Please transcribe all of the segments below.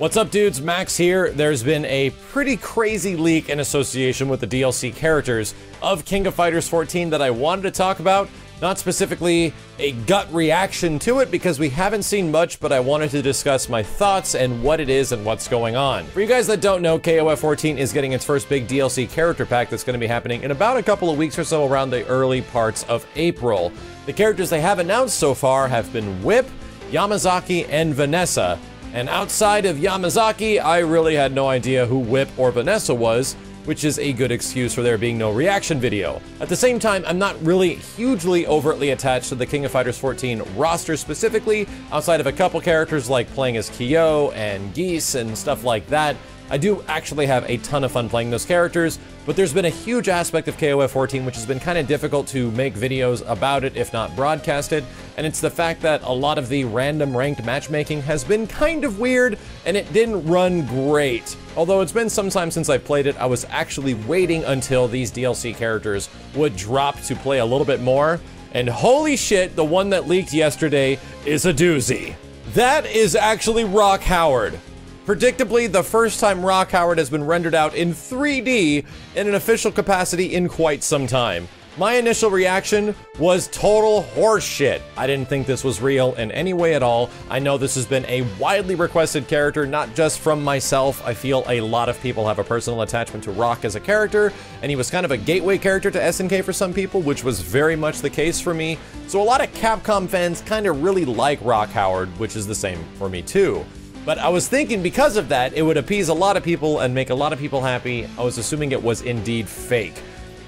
What's up, dudes? Max here. There's been a pretty crazy leak in association with the DLC characters of King of Fighters 14 that I wanted to talk about. Not specifically a gut reaction to it because we haven't seen much, but I wanted to discuss my thoughts and what it is and what's going on. For you guys that don't know, KOF 14 is getting its first big DLC character pack that's going to be happening in about a couple of weeks or so around the early parts of April. The characters they have announced so far have been Whip, Yamazaki, and Vanessa. And outside of Yamazaki, I really had no idea who Whip or Vanessa was, which is a good excuse for there being no reaction video. At the same time, I'm not really hugely overtly attached to the King of Fighters 14 roster specifically, outside of a couple characters like playing as Kyo and Geese and stuff like that. I do actually have a ton of fun playing those characters, but there's been a huge aspect of KOF 14 which has been kind of difficult to make videos about it, if not broadcast it, and it's the fact that a lot of the random ranked matchmaking has been kind of weird, and it didn't run great. Although it's been some time since I played it, I was actually waiting until these DLC characters would drop to play a little bit more, and holy shit, the one that leaked yesterday is a doozy. That is actually Rock Howard. Predictably, the first time Rock Howard has been rendered out in 3D in an official capacity in quite some time. My initial reaction was total horseshit. I didn't think this was real in any way at all. I know this has been a widely requested character, not just from myself. I feel a lot of people have a personal attachment to Rock as a character, and he was kind of a gateway character to SNK for some people, which was very much the case for me. So a lot of Capcom fans kind of really like Rock Howard, which is the same for me too. But I was thinking because of that, it would appease a lot of people and make a lot of people happy. I was assuming it was indeed fake.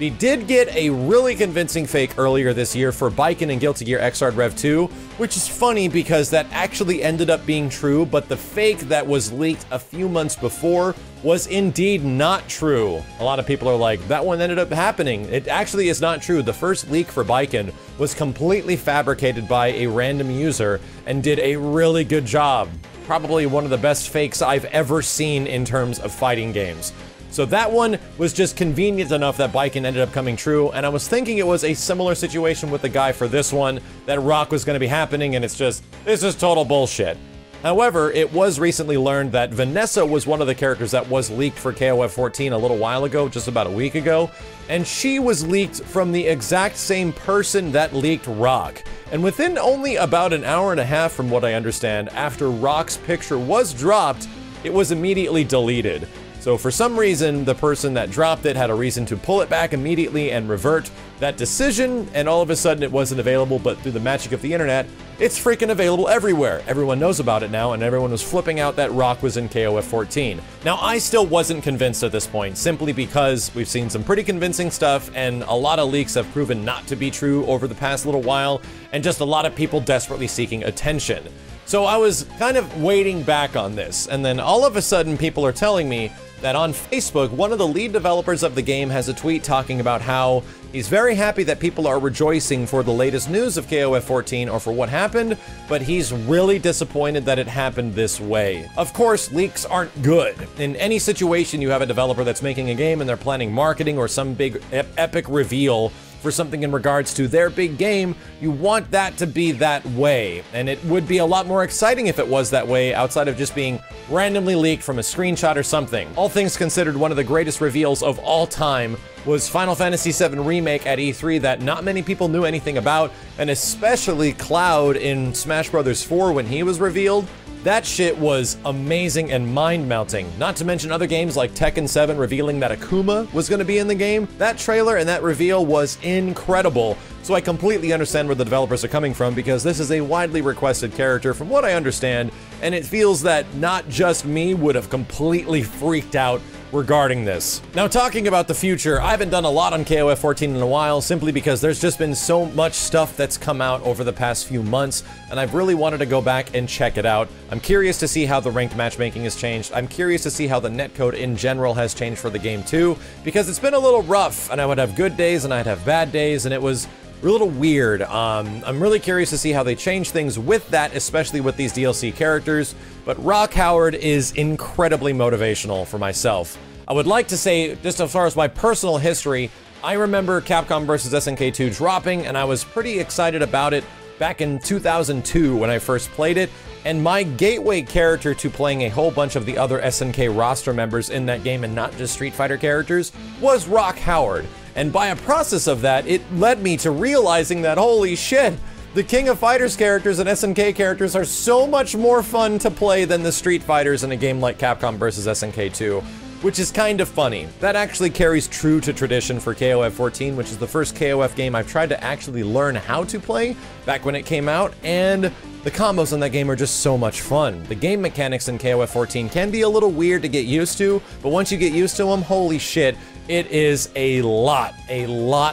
We did get a really convincing fake earlier this year for Biken and Guilty Gear Xrd Rev 2, which is funny because that actually ended up being true, but the fake that was leaked a few months before was indeed not true. A lot of people are like, that one ended up happening. It actually is not true. The first leak for Biken was completely fabricated by a random user and did a really good job. Probably one of the best fakes I've ever seen in terms of fighting games. So that one was just convenient enough that Biken ended up coming true, and I was thinking it was a similar situation with the guy for this one, that Rock was going to be happening, and it's just, this is total bullshit. However, it was recently learned that Vanessa was one of the characters that was leaked for KOF 14 a little while ago, just about a week ago, and she was leaked from the exact same person that leaked Rock. And within only about an hour and a half, from what I understand, after Rock's picture was dropped, it was immediately deleted. So for some reason, the person that dropped it had a reason to pull it back immediately and revert that decision, and all of a sudden it wasn't available, but through the magic of the internet, it's freaking available everywhere. Everyone knows about it now, and everyone was flipping out that Rock was in KOF 14. Now, I still wasn't convinced at this point, simply because we've seen some pretty convincing stuff, and a lot of leaks have proven not to be true over the past little while, and just a lot of people desperately seeking attention. So I was kind of waiting back on this, and then all of a sudden people are telling me that on Facebook, one of the lead developers of the game has a tweet talking about how he's very happy that people are rejoicing for the latest news of KOF 14 or for what happened, but he's really disappointed that it happened this way. Of course, leaks aren't good. In any situation, you have a developer that's making a game and they're planning marketing or some big epic reveal for something in regards to their big game, you want that to be that way. And it would be a lot more exciting if it was that way, outside of just being randomly leaked from a screenshot or something. All things considered, one of the greatest reveals of all time was Final Fantasy VII Remake at E3 that not many people knew anything about, and especially Cloud in Smash Bros. 4 when he was revealed. That shit was amazing and mind-melting, not to mention other games like Tekken 7 revealing that Akuma was going to be in the game. That trailer and that reveal was incredible, so I completely understand where the developers are coming from because this is a widely requested character from what I understand, and it feels that not just me would have completely freaked out regarding this. Now, talking about the future, I haven't done a lot on KOF 14 in a while simply because there's just been so much stuff that's come out over the past few months, and I've really wanted to go back and check it out. I'm curious to see how the ranked matchmaking has changed. I'm curious to see how the netcode in general has changed for the game too, because it's been a little rough, and I would have good days and I'd have bad days, and it was a little weird. I'm really curious to see how they change things with that, especially with these DLC characters. But Rock Howard is incredibly motivational for myself. I would like to say, just as far as my personal history, I remember Capcom vs. SNK 2 dropping, and I was pretty excited about it back in 2002 when I first played it, and my gateway character to playing a whole bunch of the other SNK roster members in that game and not just Street Fighter characters was Rock Howard. And by a process of that, it led me to realizing that, holy shit, the King of Fighters characters and SNK characters are so much more fun to play than the Street Fighters in a game like Capcom vs. SNK 2, which is kind of funny. That actually carries true to tradition for KOF 14, which is the first KOF game I've tried to actually learn how to play back when it came out, and the combos in that game are just so much fun. The game mechanics in KOF 14 can be a little weird to get used to, but once you get used to them, holy shit, it is a lot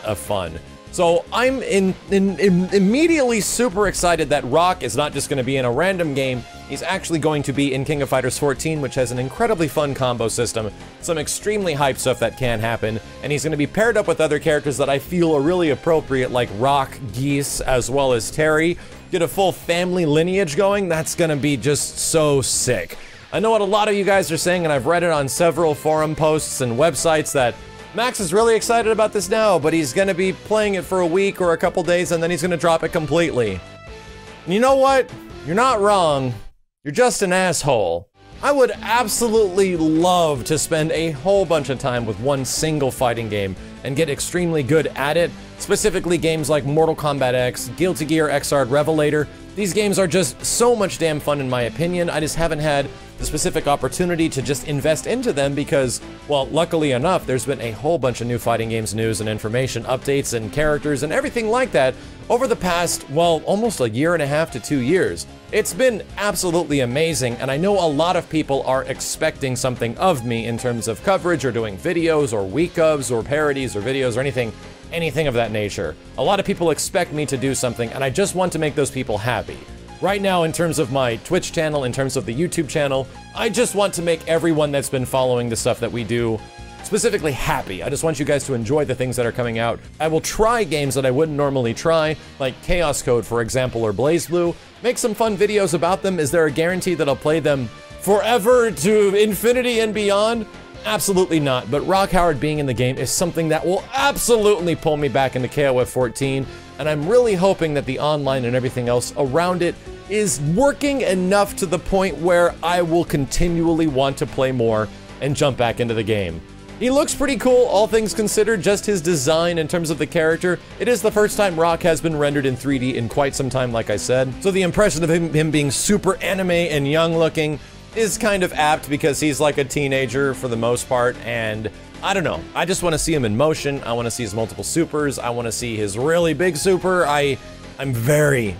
of fun. So I'm immediately super excited that Rock is not just going to be in a random game, he's actually going to be in King of Fighters 14, which has an incredibly fun combo system, some extremely hype stuff that can happen, and he's going to be paired up with other characters that I feel are really appropriate, like Rock, Geese, as well as Terry. Get a full family lineage going, that's going to be just so sick. I know what a lot of you guys are saying, and I've read it on several forum posts and websites that Max is really excited about this now, but he's going to be playing it for a week or a couple days, and then he's going to drop it completely. And you know what? You're not wrong. You're just an asshole. I would absolutely love to spend a whole bunch of time with one single fighting game and get extremely good at it, specifically games like Mortal Kombat X, Guilty Gear Xrd Revelator. These games are just so much damn fun in my opinion. I just haven't had the specific opportunity to just invest into them because, well, luckily enough, there's been a whole bunch of new fighting games news and information, updates and characters and everything like that over the past, well, almost a year and a half to 2 years. It's been absolutely amazing, and I know a lot of people are expecting something of me in terms of coverage or doing videos or week ofs or parodies or videos or anything of that nature. A lot of people expect me to do something, and I just want to make those people happy. Right now, in terms of my Twitch channel, in terms of the YouTube channel, I just want to make everyone that's been following the stuff that we do specifically happy. I just want you guys to enjoy the things that are coming out. I will try games that I wouldn't normally try, like Chaos Code, for example, or BlazBlue. Make some fun videos about them. Is there a guarantee that I'll play them forever to infinity and beyond? Absolutely not, but Rock Howard being in the game is something that will absolutely pull me back into KOF 14, and I'm really hoping that the online and everything else around it is working enough to the point where I will continually want to play more and jump back into the game. He looks pretty cool, all things considered, just his design in terms of the character. It is the first time Rock has been rendered in 3D in quite some time, like I said, so the impression of him being super anime and young looking is kind of apt because he's like a teenager for the most part, and I don't know. I just want to see him in motion. I want to see his multiple supers. I want to see his really big super. I'm very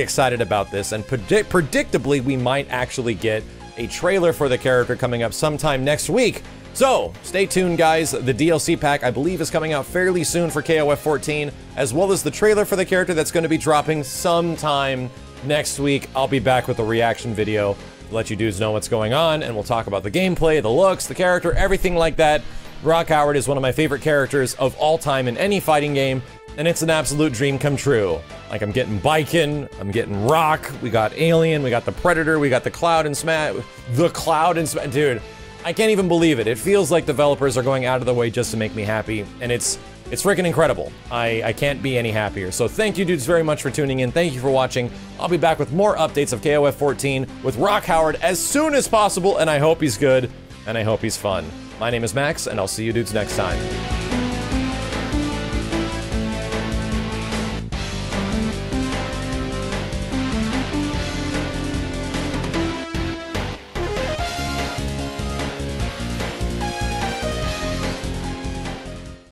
excited about this, and predictably we might actually get a trailer for the character coming up sometime next week. So stay tuned, guys. The DLC pack, I believe, is coming out fairly soon for KOF 14, as well as the trailer for the character that's going to be dropping sometime next week. I'll be back with a reaction video. Let you dudes know what's going on, and we'll talk about the gameplay, the looks, the character, everything like that. Rock Howard is one of my favorite characters of all time in any fighting game, and it's an absolute dream come true. Like, I'm getting Biken, I'm getting Rock, we got Alien, we got the Predator, we got the Cloud and Smash. The Cloud and Smash, dude, I can't even believe it. It feels like developers are going out of their way just to make me happy, and it's freaking incredible. I can't be any happier. So thank you dudes very much for tuning in. Thank you for watching. I'll be back with more updates of KOF 14 with Rock Howard as soon as possible, and I hope he's good, and I hope he's fun. My name is Max, and I'll see you dudes next time.